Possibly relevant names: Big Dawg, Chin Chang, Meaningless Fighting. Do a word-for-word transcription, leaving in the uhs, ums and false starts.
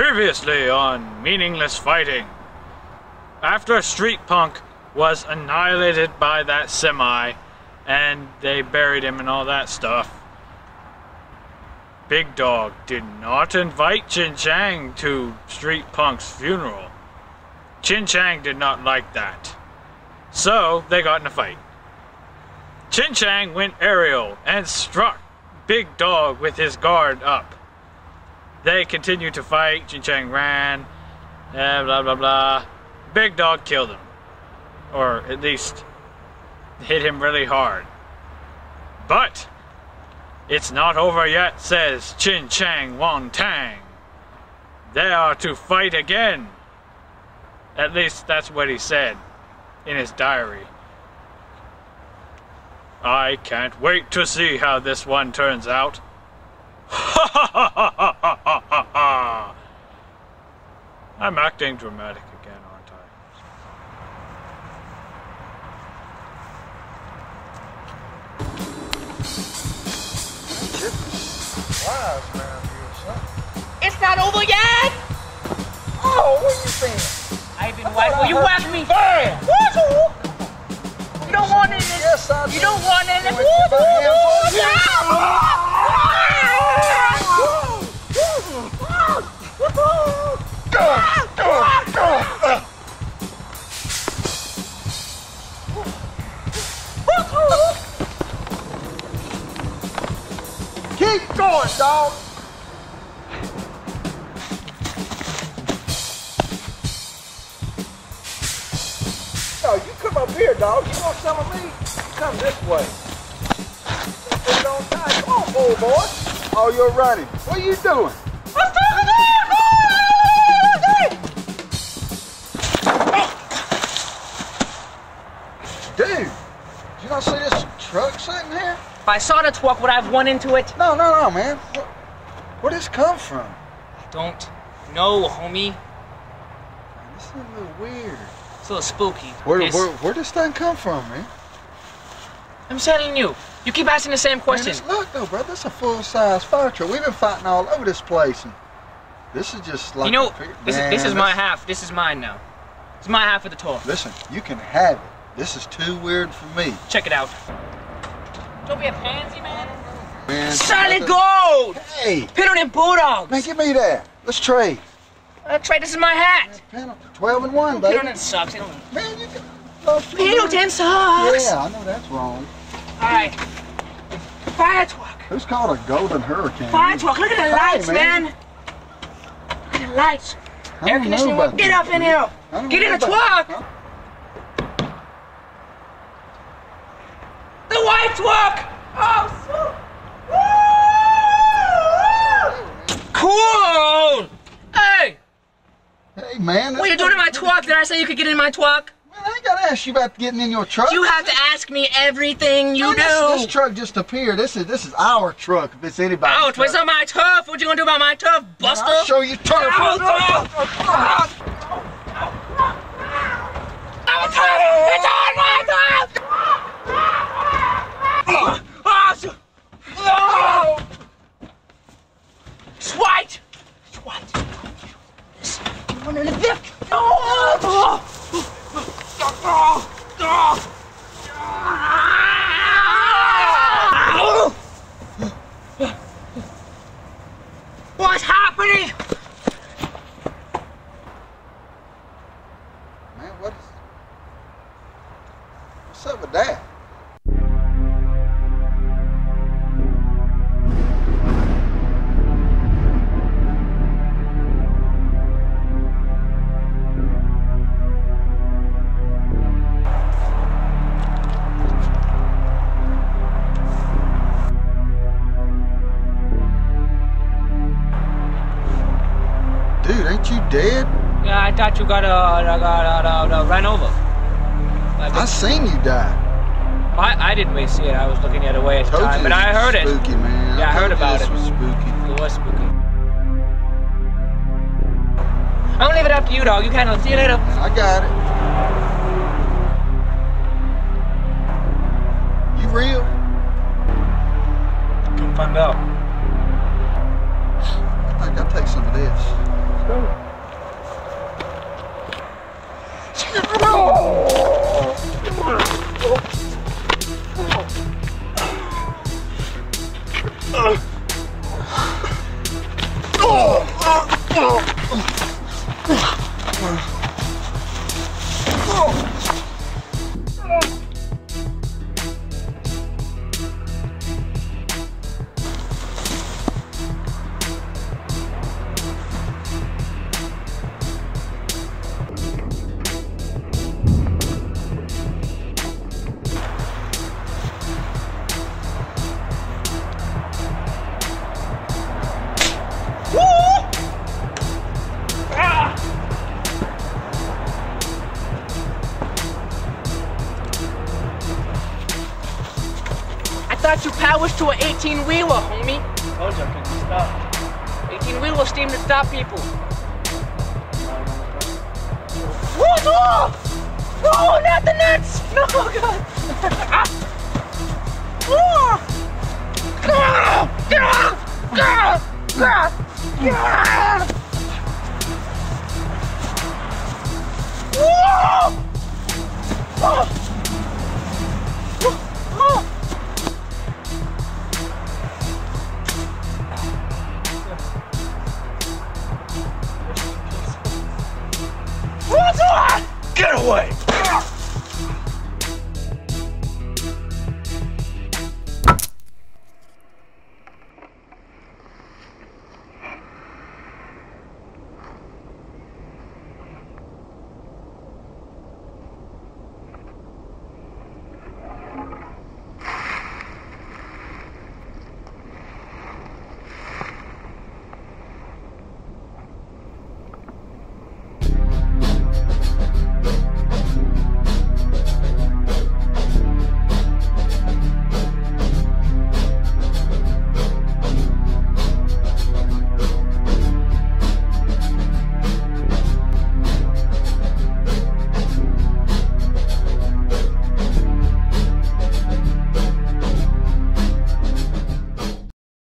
Previously on Meaningless Fighting. After Street Punk was annihilated by that semi and they buried him and all that stuff, Big Dawg did not invite Chin Chang to Street Punk's funeral. Chin Chang did not like that, so they got in a fight. Chin Chang went aerial and struck Big Dawg with his guard up. They continued to fight. Chin Chang ran, blah, blah, blah, blah. Big Dawg killed him, or at least hit him really hard. But it's not over yet, says Chin Chang Wong Tang. They are to fight again. At least that's what he said in his diary. I can't wait to see how this one turns out. Ha ha ha ha ha ha ha ha ha! I'm acting dramatic again, aren't I? It's not over yet! Oh, what are you saying? I've been whacked. Well, you whacked me! Bam! Woo! You don't want any of this. You don't want any of this. Keep going, dog. Yo, you come up here, dog. You want some of me? Come this way. Put it on time. Come on, old boy. Oh, you're running. What are you doing? I'm talking to you. Dude, you don't see this truck sitting here? If I saw the truck, would I have run into it? No, no, no, man. Where, where'd this come from? I don't know, homie. Man, this is a little weird. It's a little spooky. Where where, where where this thing come from, man? I'm telling you. You keep asking the same question. Man, look, though, bro. This is a full-size fire truck. We've been fighting all over this place. And this is just like... You know, this, man, is, this is my half. This is mine now. It's my half of the tour. Listen, you can have it. This is too weird for me. Check it out. Don't be a pansy, man. man Solid gold! Hey! Pinot and Bulldogs! Man, give me that. Let's trade. I'll trade. This is my hat. Man, Pinot, twelve and one, baby. Pinot sucks. Man, you can love Pinot and sucks! Yeah, I know that's wrong. Alright. Fire truck. Who's called a golden hurricane? Fire truck. Look at the lights, hey, man. man. Look at the lights. Air conditioning work. Get up in here. Get in the truck. Huh? The white truck! Oh, so... Woo! Cool! Hey! Hey, man. What are you doing in my truck? Did I say you could get in my truck? Man, I ain't gotta ask you about getting in your truck. You have to ask me everything you man, do. This, this truck just appeared. This is this is our truck, if it's anybody's truck. Oh, it's on my turf. What you gonna do about my turf, buster? Man, I'll show you turf. Our turf! Our turf! It's on my turf! Swat! Swat! You want to live there? No! What's happening? Man, what is... What's up with that? Ain't you dead? Yeah, I thought you got uh, got uh, uh, ran over. Like, I seen you die. I, I didn't really see it. I was looking the other way at the time, but I heard it. Spooky, man. Yeah, I, I heard about it. Was spooky. It was spooky. I'm gonna leave it up to you, dog. You can't. See you later. I got it. You real? Come find out. I think I'll take some of this. Go. powers to an eighteen wheeler, homie. I told you I couldn't stop. eighteen wheeler steam to stop people. What? Oh! No, not the nuts! No, God! Whoa! Whoa!